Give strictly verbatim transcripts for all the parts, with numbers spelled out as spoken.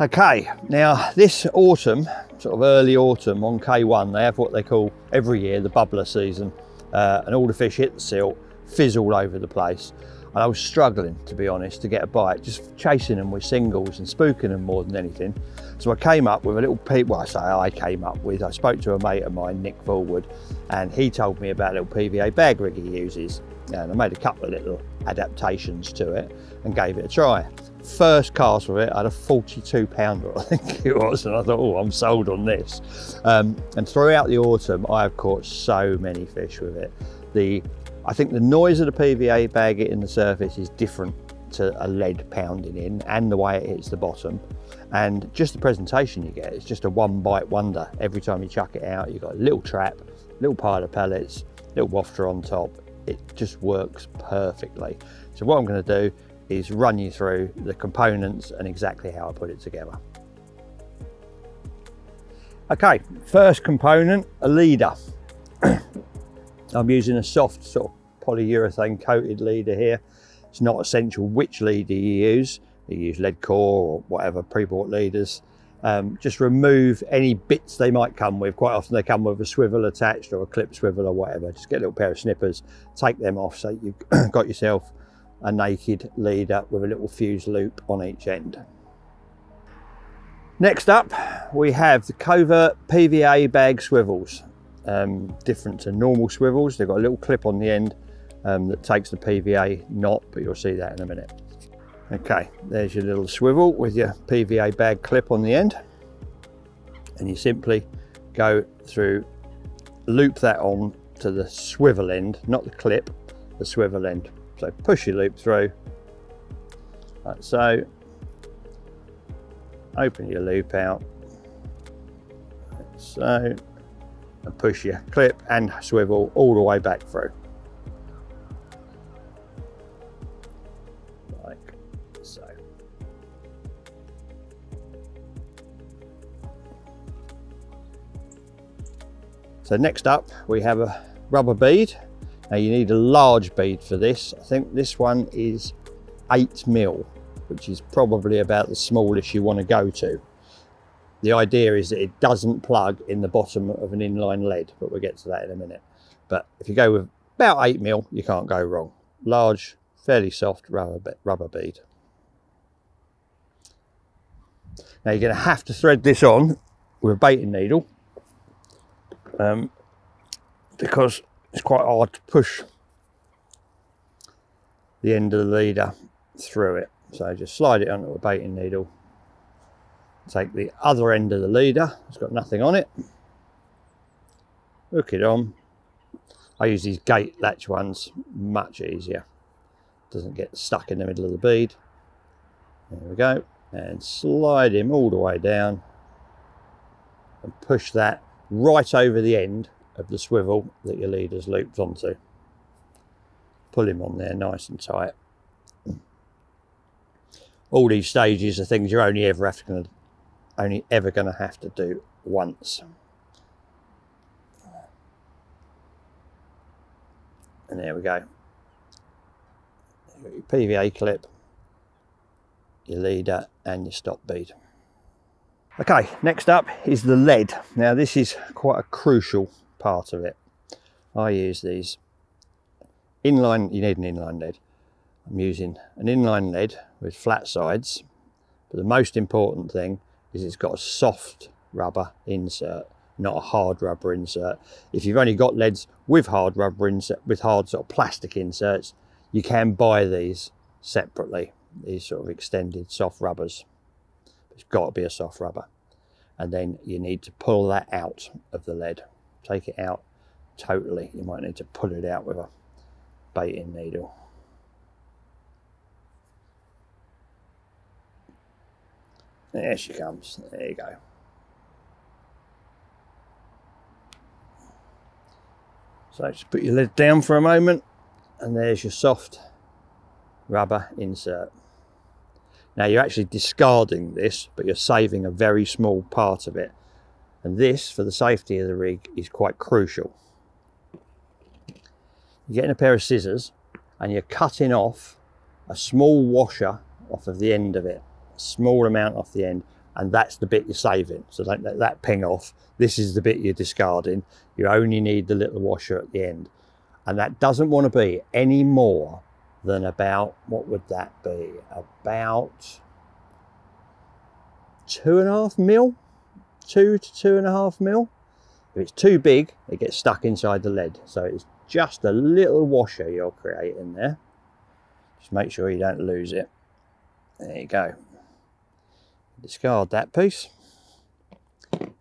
Okay, now this autumn, sort of early autumn on K one, they have what they call every year the bubbler season, uh, and all the fish hit the silt, fizz all over the place. And I was struggling, to be honest, to get a bite, just chasing them with singles and spooking them more than anything. So I came up with a little P V A, well I say I came up with, I spoke to a mate of mine, Nick Fulwood, and he told me about a little P V A bag rig he uses. And I made a couple of little adaptations to it and gave it a try. First cast with it, I had a forty-two pounder, I think it was, and I thought, oh, I'm sold on this. Um, and throughout the autumn, I have caught so many fish with it. The I think the noise of the P V A bag hitting the surface is different to a lead pounding in, and the way it hits the bottom, and just the presentation you get. It's just a one bite wonder. Every time you chuck it out, you've got a little trap, little pile of pellets, little wafter on top. It just works perfectly. So what I'm going to do is run you through the components and exactly how I put it together. Okay, first component, a leader. I'm using a soft sort of polyurethane coated leader here. It's not essential which leader you use. You use lead core or whatever pre-bought leaders. Um, just remove any bits they might come with. Quite often they come with a swivel attached or a clip swivel or whatever. Just get a little pair of snippers, take them off so you've got yourself a naked leader with a little fuse loop on each end. Next up, we have the covert P V A bag swivels. Um, different to normal swivels, they've got a little clip on the end um, that takes the P V A knot, but you'll see that in a minute. Okay, there's your little swivel with your P V A bag clip on the end, and you simply go through, loop that on to the swivel end, not the clip, the swivel end. So push your loop through, like so, open your loop out, like so, and push your clip and swivel all the way back through. Like so. So next up, we have a rubber bead. Now you need a large bead for this. I think this one is eight mil, which is probably about the smallest you want to go to. The idea is that it doesn't plug in the bottom of an inline lead, but we'll get to that in a minute. But if you go with about eight mil, you can't go wrong. Large, fairly soft rubber, rubber bead. Now you're going to have to thread this on with a baiting needle um, because it's quite hard to push the end of the leader through it. So just slide it onto a baiting needle. Take the other end of the leader, it's got nothing on it, hook it on. I use these gate latch ones, much easier. Doesn't get stuck in the middle of the bead. There we go, and slide him all the way down and push that right over the end of the swivel that your leader's looped onto. Pull him on there nice and tight. All these stages are things you're only ever have to only ever going to have to do once. And there we go. Your P V A clip, your leader and your stop bead. Okay, next up is the lead. Now this is quite a crucial part of it. I use these inline, you need an inline lead. I'm using an inline lead with flat sides, but the most important thing is it's got a soft rubber insert, not a hard rubber insert. If you've only got leads with hard rubber insert, with hard sort of plastic inserts, you can buy these separately, these sort of extended soft rubbers. It's got to be a soft rubber. And then you need to pull that out of the lead. Take it out totally. You might need to pull it out with a baiting needle. There she comes, there you go. So just put your lid down for a moment and there's your soft rubber insert. Now you're actually discarding this, but you're saving a very small part of it. And this, for the safety of the rig, is quite crucial. You're getting a pair of scissors and you're cutting off a small washer off of the end of it. Small amount off the end, and that's the bit you're saving. So don't let that ping off. This is the bit you're discarding. You only need the little washer at the end. And that doesn't want to be any more than about, what would that be? About two and a half mil, two to two and a half mil. If it's too big, it gets stuck inside the lead. So it's just a little washer you're creating there. Just make sure you don't lose it. There you go. Discard that piece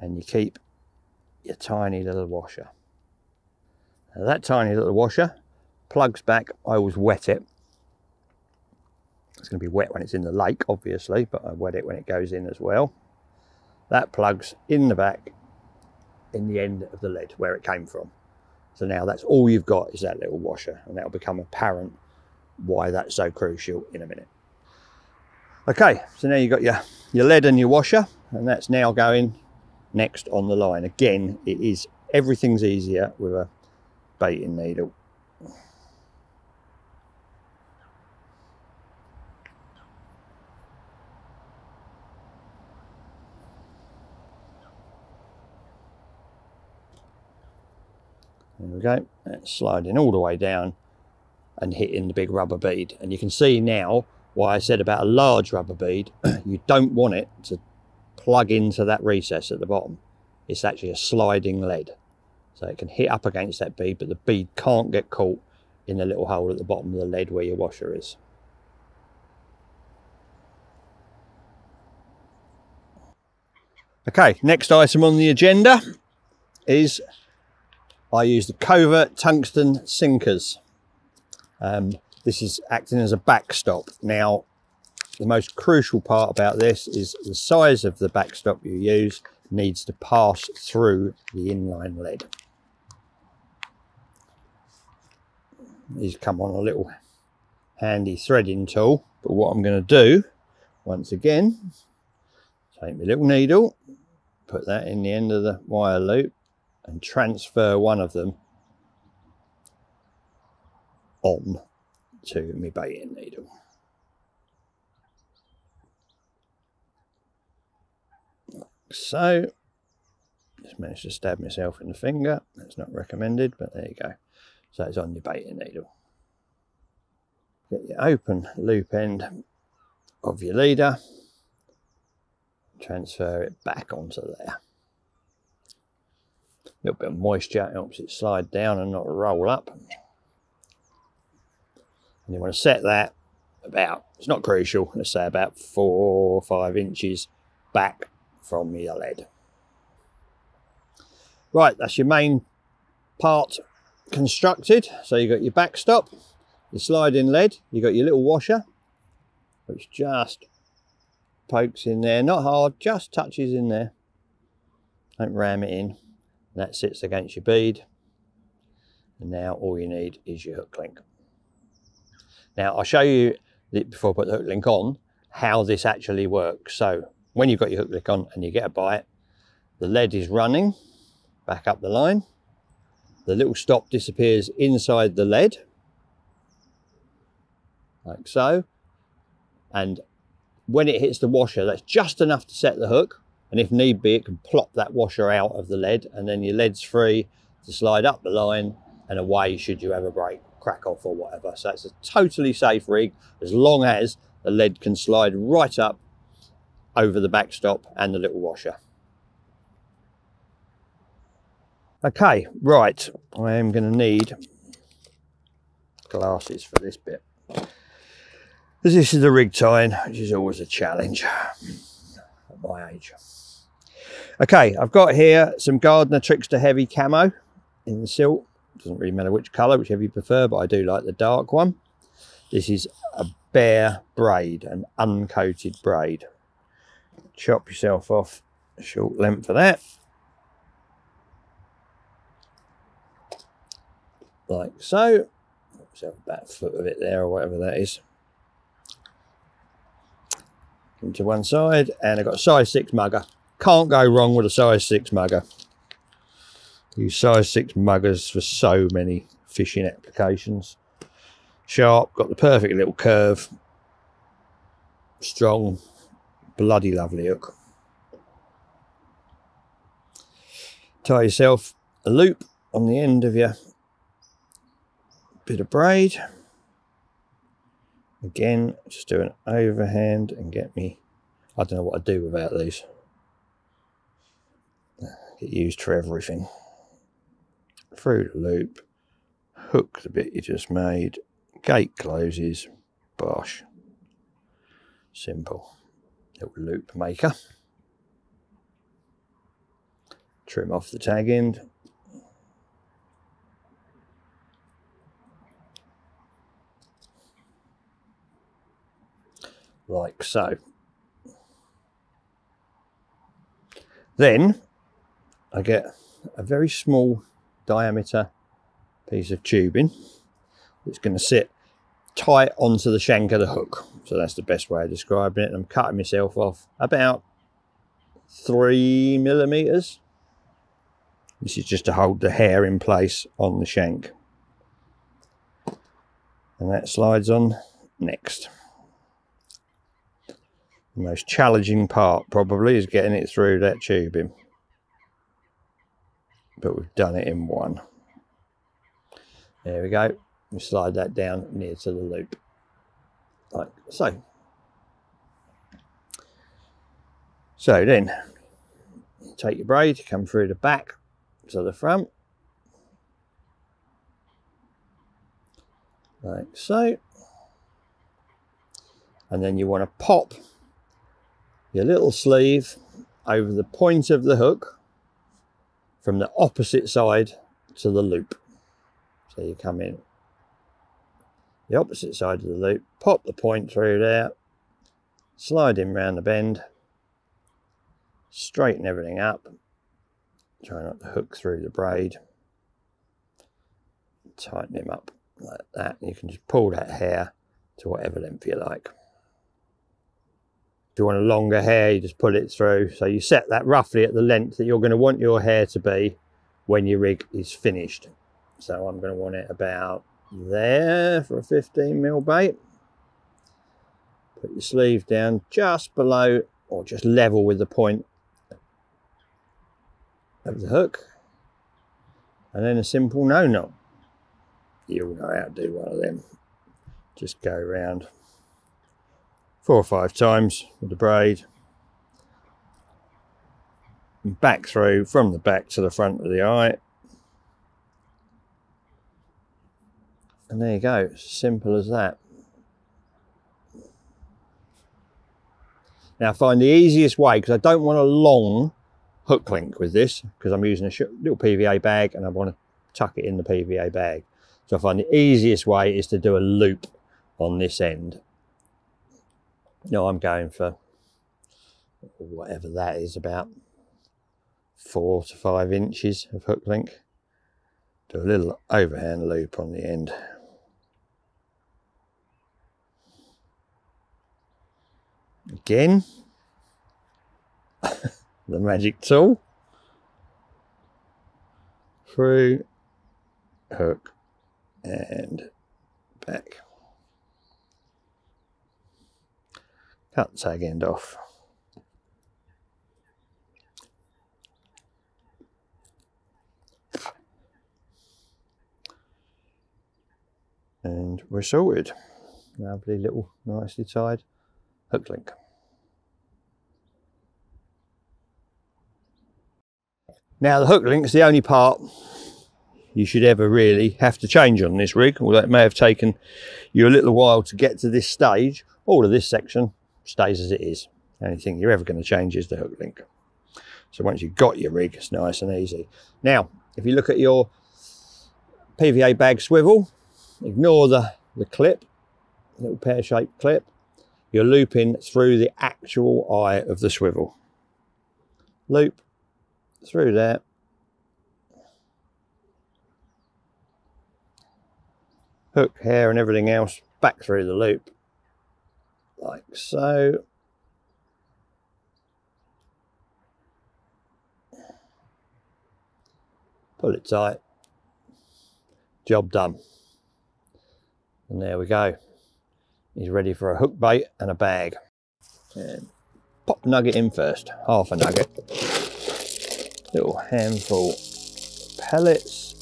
and you keep your tiny little washer. Now that tiny little washer plugs back. I always wet it. It's going to be wet when it's in the lake, obviously, but I wet it when it goes in as well. That plugs in the back in the end of the lead where it came from. So now that's all you've got is that little washer, and that'll become apparent why that's so crucial in a minute. Okay, so now you've got your, your lead and your washer, and that's now going next on the line. Again, it is, everything's easier with a baiting needle. There we go, that's sliding all the way down and hitting the big rubber bead. And you can see now why I said about a large rubber bead, you don't want it to plug into that recess at the bottom. It's actually a sliding lead. So it can hit up against that bead, but the bead can't get caught in the little hole at the bottom of the lead where your washer is. Okay, next item on the agenda is I use the covert tungsten sinkers. Um, this is acting as a backstop. Now, the most crucial part about this is the size of the backstop you use needs to pass through the inline lead. These come on a little handy threading tool, but what I'm going to do, once again, take my little needle, put that in the end of the wire loop, and transfer one of them on to my baiting needle. Like so. Just managed to stab myself in the finger. That's not recommended, but there you go. So it's on your baiting needle. Get your open loop end of your leader, transfer it back onto there. A little bit of moisture helps it slide down and not roll up. And you want to set that about, it's not crucial, let's say about four or five inches back from your lead. Right, that's your main part constructed. So you've got your backstop, your sliding lead, you've got your little washer, which just pokes in there, not hard, just touches in there. Don't ram it in. And that sits against your bead, and now all you need is your hook link. Now I'll show you, before I put the hook link on, how this actually works. So when you've got your hook link on and you get a bite, the lead is running back up the line, the little stop disappears inside the lead, like so, and when it hits the washer, that's just enough to set the hook. And if need be, it can plop that washer out of the lead, and then your lead's free to slide up the line and away should you have a break, crack off or whatever. So it's a totally safe rig as long as the lead can slide right up over the backstop and the little washer. Okay, right, I am going to need glasses for this bit, because this is the rig tying, which is always a challenge at my age. Okay, I've got here some Gardner Trickster Heavy Camo in the silk. Doesn't really matter which colour, whichever you prefer, but I do like the dark one. This is a bare braid, an uncoated braid. Chop yourself off a short length for that. Like so. Yourself about a foot of it there, or whatever that is. Into one side, and I've got a size six mugger. Can't go wrong with a size six mugger. Use size six muggers for so many fishing applications. Sharp, got the perfect little curve. Strong, bloody lovely hook. tie yourself a loop on the end of your bit of braid. Again, just do an overhand and get me, I don't know what I'd do without these. Get used for everything. Through the loop, hook the bit you just made, gate closes, bosh. Simple little loop maker. Trim off the tag end. Like so. Then I get a very small diameter piece of tubing that's going to sit tight onto the shank of the hook. So that's the best way of describing it. I'm cutting myself off about three millimeters. This is just to hold the hair in place on the shank. And that slides on next. The most challenging part probably is getting it through that tubing. But we've done it in one. There we go. We slide that down near to the loop, like so. So then, take your braid, come through the back to the front, like so. And then you want to pop your little sleeve over the point of the hook from the opposite side to the loop. So you come in the opposite side of the loop, pop the point through there, slide in round the bend, straighten everything up, try not to hook through the braid, tighten him up like that, and you can just pull that hair to whatever length you like. If you want a longer hair, you just pull it through, so you set that roughly at the length that you're going to want your hair to be when your rig is finished. So I'm going to want it about there for a fifteen mil bait. Put your sleeve down just below, or just level with the point of the hook, and then a simple no knot. You'll know how to do one of them. Just go around four or five times with the braid, and back through from the back to the front of the eye. And there you go, simple as that. Now I find the easiest way, because I don't want a long hook link with this, because I'm using a little P V A bag and I want to tuck it in the P V A bag. So I find the easiest way is to do a loop on this end. Now I'm going for whatever that is, about four to five inches of hook link. Do a little overhand loop on the end. Again, the magic tool, through, hook and back. Cut the tag end off. And we're sorted. Lovely little nicely tied hook link. Now the hook link is the only part you should ever really have to change on this rig, although it may have taken you a little while to get to this stage. All of this section stays as it is. The only thing you're ever going to change is the hook link. So once you've got your rig, it's nice and easy. Now if you look at your P V A bag swivel, ignore the, the clip, little pear-shaped clip. You're looping through the actual eye of the swivel. Loop through there. Hook, hair and everything else back through the loop. Like so. Pull it tight. Job done. And there we go. He's ready for a hook bait and a bag. And pop nugget in first, half a nugget. little handful of pellets,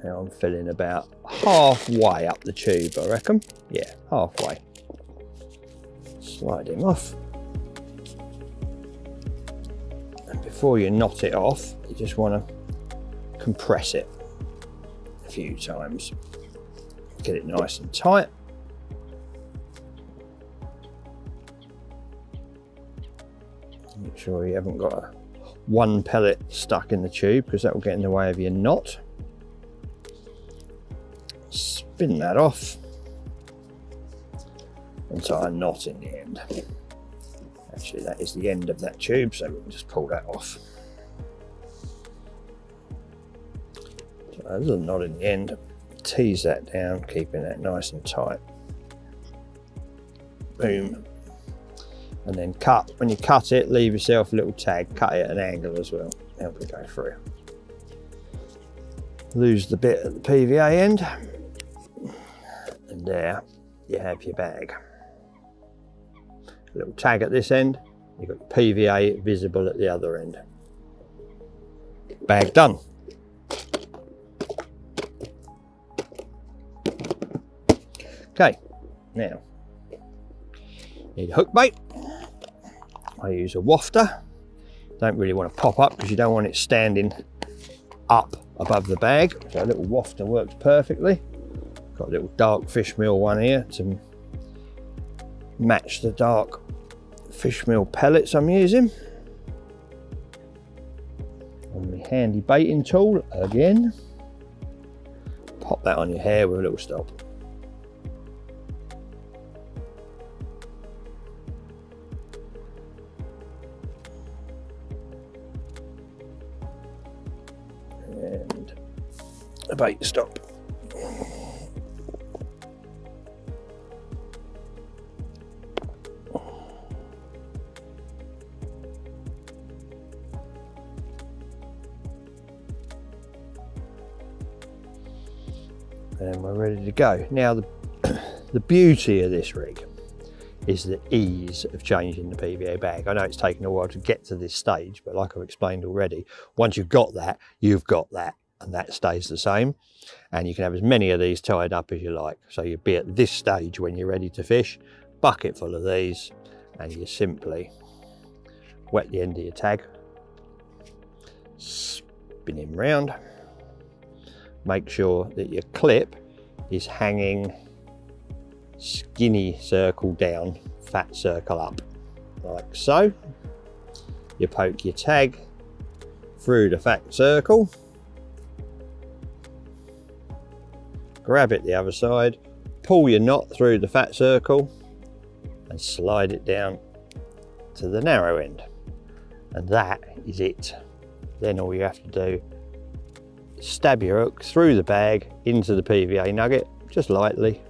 and I'm filling about halfway up the tube, I reckon. Yeah, halfway. Slide him off. And before you knot it off, you just want to compress it a few times. Get it nice and tight. Make sure you haven't got a, one pellet stuck in the tube, because that will get in the way of your knot. Spin that off and tie a knot in the end. Actually, that is the end of that tube, so we can just pull that off. So a little knot in the end, tease that down, keeping that nice and tight. Boom. And then cut. When you cut it, leave yourself a little tag, cut it at an angle as well, help it go through. Lose the bit at the P V A end, and there you have your bag. A little tag at this end, you've got P V A visible at the other end. Bag done. Okay, now, need a hook bait. I use a wafter. Don't really want to pop up because you don't want it standing up above the bag. So a little wafter works perfectly. Got a little dark fish meal one here to match the dark fish meal pellets I'm using. On my handy baiting tool again. Pop that on your hair with a little stop. The bait stop. And we're ready to go. Now the, the beauty of this rig is the ease of changing the P V A bag. I know it's taken a while to get to this stage, but like I've explained already, once you've got that, you've got that. And that stays the same, and you can have as many of these tied up as you like. So you'll be at this stage when you're ready to fish, bucket full of these, and you simply wet the end of your tag, spin him round, make sure that your clip is hanging skinny circle down, fat circle up, like so. You poke your tag through the fat circle, grab it the other side, pull your knot through the fat circle and slide it down to the narrow end. And that is it. Then all you have to do is stab your hook through the bag into the P V A nugget, just lightly.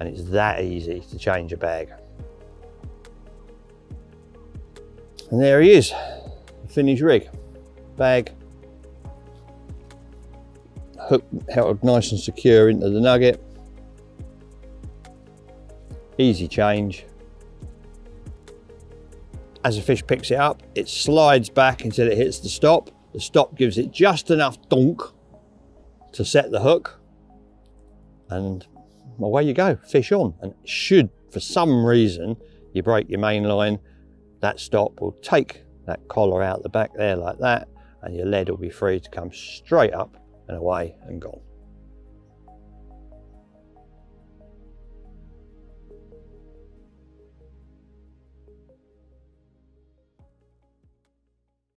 And it's that easy to change a bag. And there he is, the finished rig, bag. Hook held nice and secure into the nugget. Easy change. As the fish picks it up, it slides back until it hits the stop. The stop gives it just enough donk to set the hook. And away you go, fish on. And should, for some reason, you break your main line, that stop will take that collar out the back there like that, and your lead will be free to come straight up and away and gone.